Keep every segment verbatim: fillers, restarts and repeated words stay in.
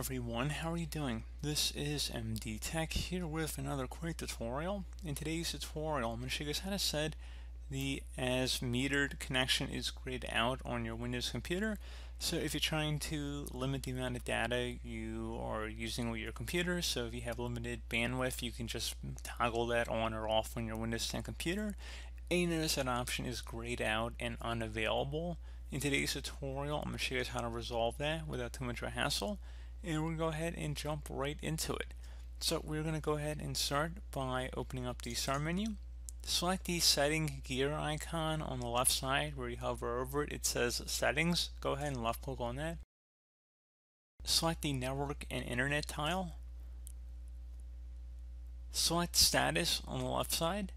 everyone, how are you doing? This is M D Tech here with another quick tutorial. In today's tutorial, I'm going to show you guys how to set the as metered connection is grayed out on your Windows computer. So if you're trying to limit the amount of data you are using with your computer, so if you have limited bandwidth, you can just toggle that on or off on your Windows ten computer. And you notice that option is grayed out and unavailable. In today's tutorial, I'm going to show you guys how to resolve that without too much of a hassle, and we're going to go ahead and jump right into it. So we're going to go ahead and start by opening up the Start menu. Select the Setting gear icon on the left side where you hover over it. It says Settings. Go ahead and left click on that. Select the Network and Internet tile. Select Status on the left side.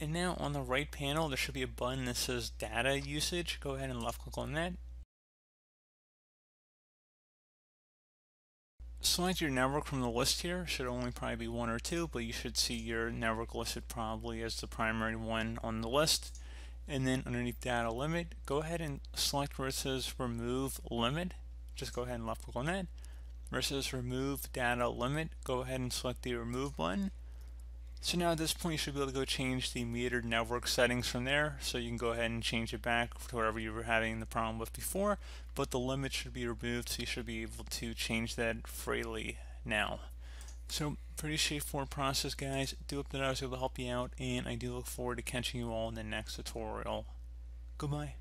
And now on the right panel, there should be a button that says Data Usage. Go ahead and left click on that. Select your network from the list here. Should only probably be one or two, but you should see your network listed probably as the primary one on the list. And then underneath Data Limit, go ahead and select where it says Remove Limit. Just go ahead and left click on that. Where it says Remove Data Limit, go ahead and select the Remove button. So now at this point you should be able to go change the metered network settings from there, so you can go ahead and change it back to whatever you were having the problem with before, but the limit should be removed, so you should be able to change that freely now. So pretty straightforward process, guys. Do hope that I was able to help you out, and I do look forward to catching you all in the next tutorial. Goodbye.